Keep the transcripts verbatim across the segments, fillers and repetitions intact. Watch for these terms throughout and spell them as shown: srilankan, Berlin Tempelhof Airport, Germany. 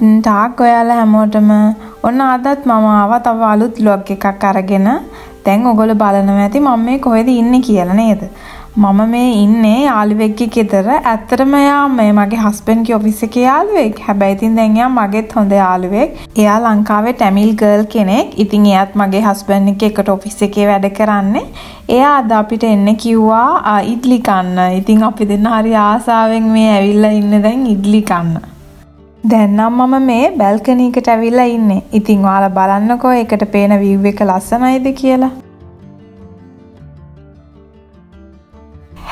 Guten Tag ඔයාලා හැමෝටම. ඔන්න ආදත් මම ආවා තව අලුත් vlog එකක් අරගෙන. දැන් ඔයගොල්ලෝ බලනවා ඇති මම මේ කොහෙද ඉන්නේ කියලා නේද? මම මේ ඉන්නේ යාළුවෙක්ගේ ගෙදර. ඇත්තටම යා මේ මගේ හස්බන්ඩ්ගේ ඔෆිස් එකේ යාළුවෙක්. හැබැයි ඉතින් දැන් යා මගෙත් හොඳ යාළුවෙක්. එයා ලංකාවේ ටැමිල් ගර්ල් කෙනෙක්. ඉතින් එයාත් මගේ හස්බන්ඩ් එක්ක එකට ඔෆිස් එකේ වැඩ කරන්නේ. එයා අද අපිට එන්න කිව්වා ඉඩ්ලි කන්න. ඉතින් අපි දෙන්න හරි ආසාවෙන් මේ ඇවිල්ලා ඉන්නේ දැන් ඉඩ්ලි කන්න. දැන් නම් මම මේ බල්කනි එකට ඇවිල්ලා ඉන්නේ. ඉතින් ඔයාලා බලන්නකෝ ඒකට පේන view එක ලස්සනයිද කියලා.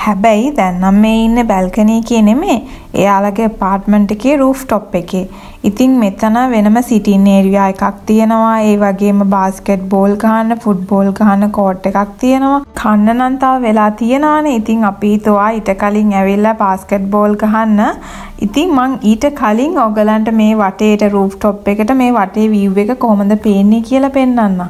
හැබැයි දැන් නම් මේ ඉන්නේ බල්කනි එකේ නෙමෙයි. එයාලගේ apartment එකේ rooftop එකේ. ඉතින් මෙතන වෙනම sitting area එකක් තියෙනවා. ඒ වගේම basketball ගහන්න, football ගහන්න court එකක් තියෙනවා. කන්න නම් තව වෙලා තියෙනවානේ. ඉතින් අපි හිතුවා ඊට කලින් ඇවිල්ලා basketball ගහන්න. ඉතින් මං ඊට කලින් ඔයගලන්ට මේ වටේට rooftop එකට මේ වටේ view එක කොහොමද පේන්නේ කියලා පෙන්නන්නම්.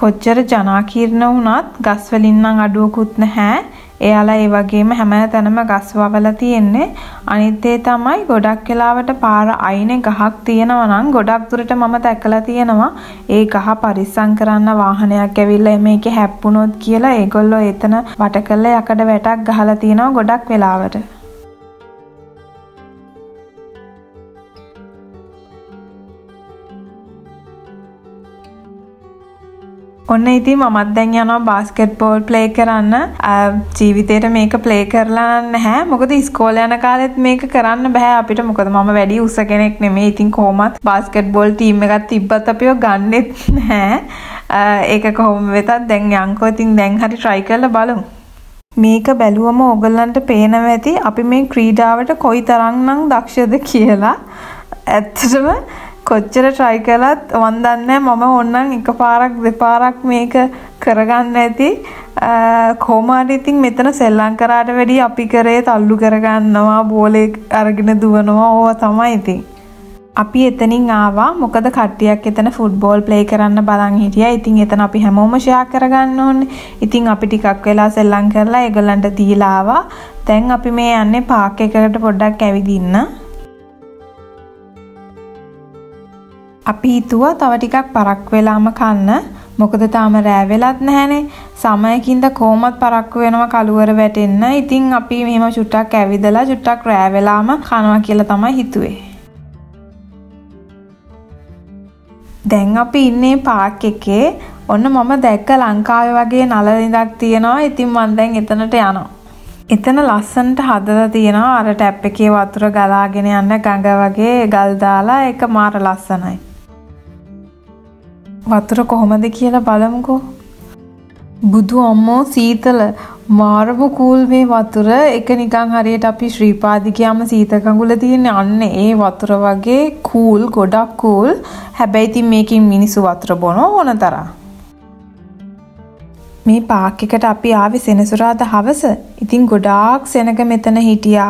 කොච්චර ජනාකීර්ණ වුණත් ගස් වලින් නම් අඩුවකුත් නැහැ. එයාලා ඒ වගේම හැමතැනම ගස් වවලා තියෙන්නේ. අනිත් ඒ තමයි ගොඩක් වෙලාවට පාර අයිනේ ගහක් තියෙනවා නම් ගොඩක් දුරට මම දැකලා තියෙනවා. ඒ ගහ පරිස්සම් කරන්න වාහනයක් ඇවිල්ලා මේකේ හැප්පුණොත් කියලා ඒගොල්ලෝ එතන වට කරලා යකඩ වැටක් ගහලා තියෙනවා ගොඩක් වෙලාවට. ඔන්න ඉතින් මමත් දැන් යනවා බාස්කට්බෝල් ප්ලේ කරන්න. ජීවිතේට මේක ප්ලේ කරලා නැහැ. මොකද ඉස්කෝලේ යන කාලෙත් මේක කරන්න බෑ අපිට. මොකද මම වැඩි උස කෙනෙක් නෙමෙයි. ඉතින් කොහොමත් බාස්කට්බෝල් ටීම් එකක් තිබ්බත් අපිව ගන්නෙත් නැහැ. ඒක කොහොම වෙතත් දැන් යන්කෝ. ඉතින් දැන් හරි try කරලා බලමු. මේක බැලුවම ඕගොල්ලන්ට පේනවා ඇති අපි මේ ක්‍රීඩාවට කොයිතරම්නම් දක්ෂද කියලා. ඇත්තටම කොච්චර try කළත් මන් දන්නේ මම ඕන්නම් එකපාරක් දෙපාරක් මේක කරගන්න ඇති කොහොමද. ඉතින් මෙතන සෙල්ලම් කරාට වැඩිය අපි කරේ තල්ලු කරගන්නවා බෝලේ අරගෙන දුවනවා ඕවා තමයි ඉතින්. අපි එතනින් ආවා මොකද කට්ටියක් එතන ෆුට්බෝල් ප්ලේ කරන්න බලන් හිටියා. ඉතින් එතන අපි හැමෝම ෂෙයා කරගන්න ඕනේ. ඉතින් අපි ටිකක් වෙලා සෙල්ලම් කරලා ඒගොල්ලන්ට දීලා ආවා. දැන් අපි මේ යන්නේ පාක් එකකට පොඩ්ඩක් ඇවිදින්න. අපි හිතුවා තව ටිකක් පරක්කු වෙලාම කන්න. මොකද තාම රෑ වෙලත් නැහනේ. සමයකින්ද කොහොමත් පරක්කු වෙනවා කලවර වැටෙන්න. ඉතින් අපි මෙහෙම චුට්ටක් ඇවිදලා චුට්ටක් රෑ වෙලාම කනවා කියලා තමයි හිතුවේ. දැන් අපි ඉන්නේ පාක් එකේ. ඔන්න මම දැක්ක ලංකාවේ වගේ නළලින්දක් තියෙනවා. ඉතින් මම දැන් එතනට යනවා. එතන ලස්සනට හදලා තියෙනවා අර ටැප් එකේ වතුර ගලාගෙන යන ගඟ වගේ ගල් දාලා. ඒක මාර ලස්සනයි. වතුර කොහොමද කියලා බලමුකෝ. බුදු අම්මෝ සීතල මාරම කූල් මේ වතුර. ඒක නිකන් හරියට අපි ශ්‍රී පාදිකයම සීත කඟුල තියෙන අන්න ඒ වතුර වගේ කූල් ගොඩක් කූල්. හැබැයි ඉතින් මේකෙන් මිනිස්සු වතුර බොන ඕනතරම්. මේ පාක් එකට අපි ආවේ සෙනසුරාදා හවස. ඉතින් ගොඩාක් සෙනඟ මෙතන හිටියා.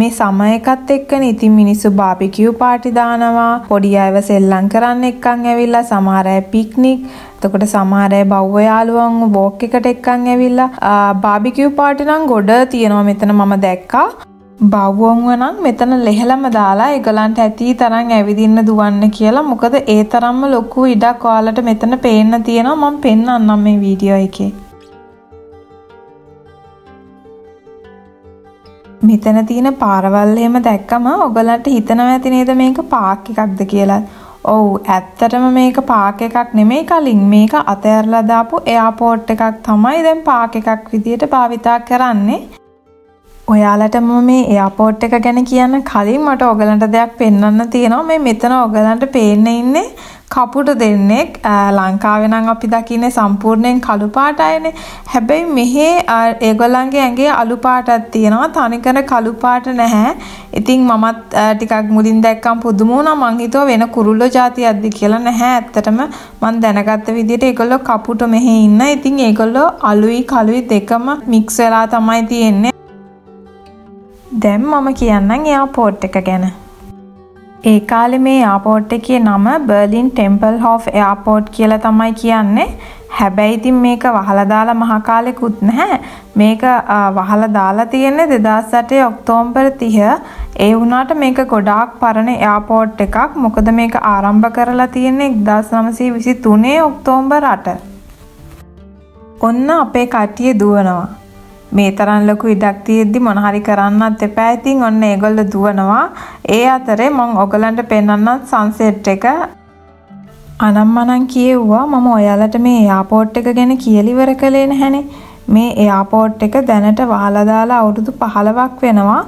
මේ සමයකත් එක්කනේ ඉතින් මිනිස්සු බාබිකියු පාටි දානවා. පොඩි අයව සෙල්ලම් කරන්න එක්කන් ඇවිල්ලා සමහර අය පික්නික්. එතකොට සමහර අය බව්ව යාළුවන් වෝක් එකට එක්කන් ඇවිල්ලා බාබිකියු පාටි නම් ගොඩ තියෙනවා මෙතන මම දැක්කා. බව්වන්ව නම් මෙතන ලෙහෙලම දාලා ඒගොල්ලන්ට ඇති තරම් ඇවිදින්න දුවන්න කියලා. මොකද ඒ තරම්ම ලොකු ඉඩක් ඔයාලට මෙතන පේන්න තියෙනවා. මම පෙන්නන්නම් මේ වීඩියෝ එකේ. මෙතන තියෙන පාරවල් එහෙම දැක්කම ඔයගොල්ලන්ට හිතනවා ඇති නේද මේක පාක් එකක්ද කියලා. ඔව් ඇත්තටම මේක පාක් එකක් නෙමෙයි. කලින් මේක අතහැරලා දාපු එයාපෝට් එකක් තමයි දැන් පාක් එකක් විදියට භාවිතා කරන්නේ. ඔයාලට මම මේ එයාපෝට් එක ගැන කියන්න කලින් මට ඔයගලන්ට දෙයක් පෙන්වන්න තියෙනවා. මේ මෙතන ඔයගලන්ට පේන්න ඉන්නේ කපුට දෙන්නෙක්. ලංකාවේ නම් අපි දකින්නේ සම්පූර්ණයෙන් කළු පාටයිනේ. හැබැයි මෙහි ඒගොල්ලන්ගේ ඇඟේ අලු පාටක් තියෙනවා. තනිකර කළු පාට නැහැ. ඉතින් මමත් ටිකක් මුලින් දැක්කම පුදුම වුණා. මං හිතුවා වෙන කුරුල්ලෝ జాතියක්ද කියලා. නැහැ ඇත්තටම මං දැනගත්ත විදිහට ඒගොල්ලෝ කපුට මෙහි ඉන්න. ඉතින් ඒගොල්ලෝ අලුයි කළුයි දෙකම මික්ස් වෙලා තමයි තියෙන්නේ. දැන් මම කියන්නම් එයාපෝට් එක ගැන. ඒ කාලේ මේ එයාපෝට් එකේ නම Berlin Tempelhof Airport කියලා තමයි කියන්නේ. හැබැයි ඉතින් මේක වහලා දාලා මහ කාලෙකුත් නැහැ. මේක වහලා දාලා තියෙන්නේ දෙදාස් අටේ ඔක්තෝබර් තිහට. ඒ වුණාට මේක ගොඩාක් පරණ එයාපෝට් එකක්. මොකද මේක ආරම්භ කරලා තියෙන්නේ එක්දාස් නවසිය විසි තුනේ ඔක්තෝබර් අට. ඔන්න අපේ කට්ටිය දුවනවා. මේ තරම් ලොකු ඉඩක් තියෙද්දි මොන හරි කරන්නත් එපා. ඉතින් ඔන්න ඒගොල්ලෝ දුවනවා. ඒ අතරේ මම ඔයගලන්ට පෙන්වන්නම් සන්සෙට් එක. අනම්මනම් කියෙව්වා මම ඔයාලට මේ එයාපෝට් එක ගැන කියලිවර කළේ නැහනේ. මේ එයාපෝට් එක දැනට වහලා දාලා අවුරුදු පහළොවක් වෙනවා.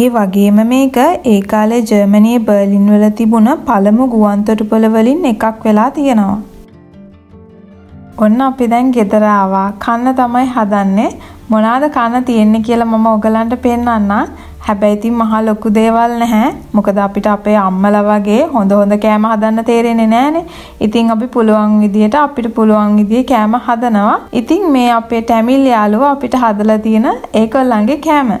ඒ වගේම මේක ඒ කාලේ ජර්මනියේ බර්ලින් වල තිබුණ පළමු ගුවන්තොටුපළ වලින් එකක් වෙලා තියෙනවා. ඔන්න අපි දැන් ගෙදර ආවා. කන්න තමයි හදන්නේ. මොනවාද කන්න තියෙන්නේ කියලා මම ඔයගලන්ට පෙන්නන්නම්. හැබැයි තින් මහා ලොකු දේවල් නැහැ. මොකද අපිට අපේ අම්මලා වගේ හොඳ හොඳ කෑම හදන්න තේරෙන්නේ නැහනේ. ඉතින් අපි පුළුවන් විදියට අපිට පුළුවන් විදියට කෑම හදනවා. ඉතින් මේ අපේ ටැමිල් යාළුවා අපිට හදලා තියෙන ඒකෝලංගේ කෑම.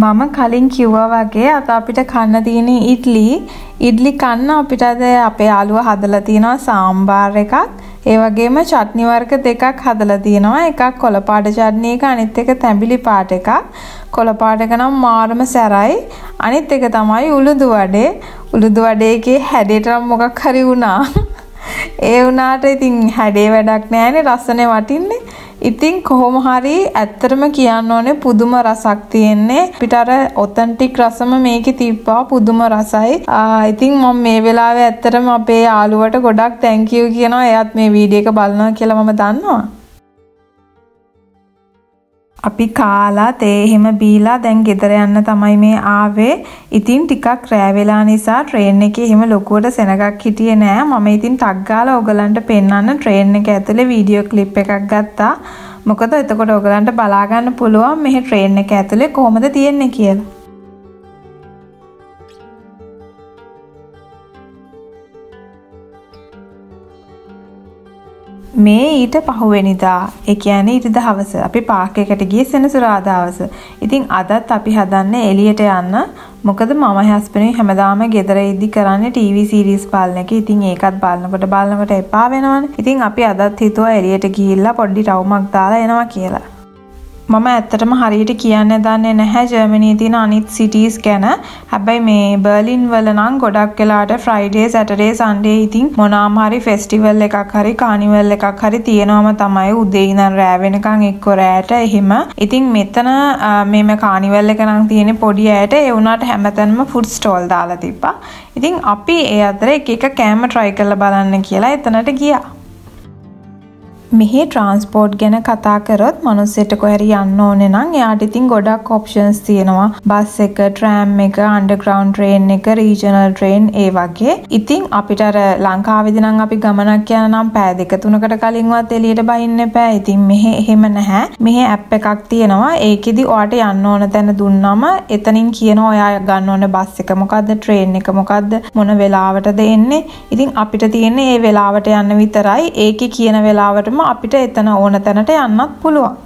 මම කලින් කිව්වා වගේ අත අපිට කන්න තියෙන ඉඩ්ලි. ඉඩ්ලි කන්න අපිට අද අපේ යාළුවා හදලා තියෙනවා සාම්බාර් එකක්. ඒ වගේම චට්නි වර්ග දෙකක් හදලා තියෙනවා. එකක් කොළපාට චට්නි එක අනිත් එක තැඹිලි පාට එකක්. කොළපාටක නම් මාරම සැරයි. අනිත් එක තමයි උළුදු වඩේ. උළුදු වඩේ එකේ හැඩේට නම් මොකක් හරි වුණා. ඒ වුණාට ඉතින් හැඩේ වැඩක් නැහැනේ, රසනේ වටින්නේ. ඉතින් කොහොම හරි ඇත්තටම කියන්න ඕනේ පුදුම රසක් තියෙන්නේ. අපිට අර ඔතෙන්ටික් රසම මේකේ තිබ්බා. පුදුම රසයි. ඉතින් මම මේ වෙලාවේ ඇත්තටම අපේ යාළුවට ගොඩක් thank you කියනවා. එයාත් මේ වීඩියෝ එක බලනවා කියලා මම දන්නවා. අපි කාලා තේ එහෙම බීලා දැන් ගෙදර යන්න තමයි මේ ආවේ. ඉතින් ටිකක් රෑ වෙලා නිසා ට්‍රේන් එකේ එහෙම ලොකුවට සෙනගක් හිටියේ නෑ. මම ඉතින් ටක් ගාලා ඔයගලන්ට පෙන්වන්න ට්‍රේන් එක ඇතුලේ වීඩියෝ ක්ලිප් එකක් ගත්තා. මොකද එතකොට ඔයගලන්ට බලා ගන්න පුළුවන් මේ ට්‍රේන් එක ඇතුලේ කොහොමද තියෙන්නේ කියලා. මේ ඊට පහුවෙනිදා, ඒ කියන්නේ ඊට දවස අපි පාක් එකට ගියේ සෙනසුරාදා දවස. ඉතින් අදත් අපි හදන්නේ එළියට යන්න. මොකද මම හස්බන්ඩ් හැමදාම ගෙදර ඉදි කරන්නේ ටීවී සීරීස් බලන එක. ඉතින් ඒකත් බලනකොට බලනකොට එපා වෙනවනේ. ඉතින් අපි අදත් හිතුවා එළියට ගිහිල්ලා පොඩි රවුමක් දාලා එනවා කියලා. මම ඇත්තටම හරියට කියන්න දන්නේ නැහැ ජර්මනියේ තියෙන අනිත් සිටීස් ගැන. හැබැයි මේ බර්ලින් වල නම් ගොඩක් වෙලාට ෆ්‍රයිඩේ, සැටර්ඩේ, සන්ඩේ ඉතින් මොනවාම හරි ෆෙස්ටිවල් එකක් හරි කානිවල් එකක් හරි තියෙනවම තමයි. උදේ ඉඳන් රෑ වෙනකන් එක්ක රෑට එහෙම. ඉතින් මෙතන මේම කානිවල් එක නම් තියෙන්නේ පොඩි ඇයට. ඒ වුණාට හැමතැනම ෆුඩ් ස්ටෝල් දාලා තිබ්බා. ඉතින් අපි ඒ අතර එක එක කෑම try කරලා බලන්න කියලා එතනට ගියා. මෙහි ට්‍රාන්ස්පෝර්ට් ගැන කතා කරොත් මිනිස්සුන්ට කොහරි යන්න ඕනේ නම් එයාට ඉතින් ගොඩක් ඔප්ෂන්ස් තියෙනවා. බස් එක, ට්‍රෑම් එක, අන්ඩර්ග්‍රවුන්ඩ් ට්‍රේන් එක, රීජනල් ට්‍රේන් ඒ වගේ. ඉතින් අපිට අර ලංකාවේදී නම් අපි ගමනක් යන නම් පැය දෙක තුනකට කලින්වත් එළියට බහින්න එපා. ඉතින් මෙහි එහෙම නැහැ. මෙහි ඇප් එකක් තියෙනවා. ඒකෙදි ඔයාට යන්න ඕන තැන දුන්නම එතනින් කියනවා ඔයා ගන්න ඕන බස් එක මොකද්ද, ට්‍රේන් එක මොකද්ද, මොන වෙලාවටද එන්නේ. ඉතින් අපිට තියෙන්නේ ඒ වෙලාවට යන්න විතරයි. ඒකේ කියන වෙලාවටම අපිට එතන ඕන තැනට යන්නත් පුළුවන්.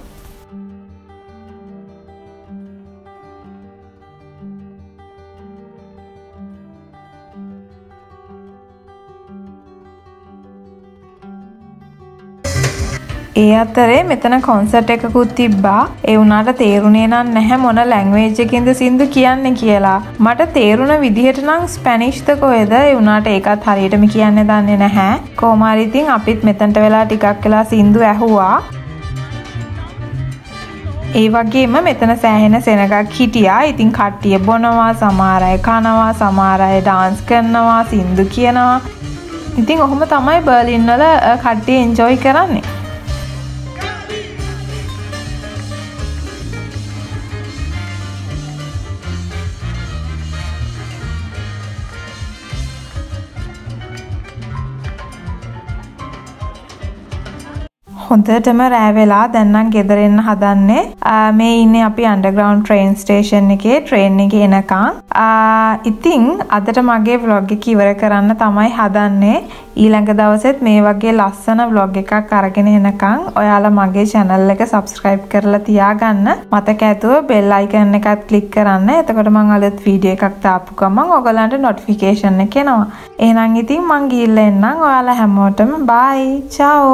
ඒ අතරේ මෙතන කොන්සර්ට් එකකුත් තිබ්බා. ඒ වුණාට තේරුණේ නැහැ මොන ලැන්ග්වේජ් එකකින්ද සින්දු කියන්නේ කියලා. මට තේරුණ විදිහට නම් ස්පැනිෂ්ද කොහෙද. ඒ වුණාට ඒකත් හරියටම කියන්න දන්නේ නැහැ. කොහොම හරි ඉතින් අපිත් මෙතනට වෙලා ටිකක් වෙලා සින්දු ඇහුවා. ඒ වගේම මෙතන සෑහෙන සෙනගක් හිටියා. ඉතින් කට්ටිය බොනවා, සමහර අය කනවා, සමහර අය dance කරනවා, සින්දු කියනවා. ඉතින් ඔහොම තමයි බර්ලින් වල කට්ටිය enjoy කරන්නේ. හොඳටම රැ වෙලා දැන් නම් ගෙදර එන්න හදන්නේ මේ ඉන්නේ අපි අන්ඩර්ග්‍රවුන්ඩ් ට්‍රේන් ස්ටේෂන් එකේ ට්‍රේන් එකේ එනකන් ඉතින් අදට මගේ vlog එක ඉවර කරන්න තමයි හදන්නේ ඊළඟ දවසෙත් මේ වගේ ලස්සන vlog එකක් අරගෙන එනකන් ඔයාලා මගේ channel එක subscribe කරලා තියාගන්න මතක ඇතුව bell icon එකත් click කරන්න එතකොට මම අලුත් video එකක් දාපු ගමන් ඔයගලන්ට notification එක එනවා එහෙනම් ඉතින් මං ගිහිල්ලා එන්නම් ඔයාලා හැමෝටම bye ciao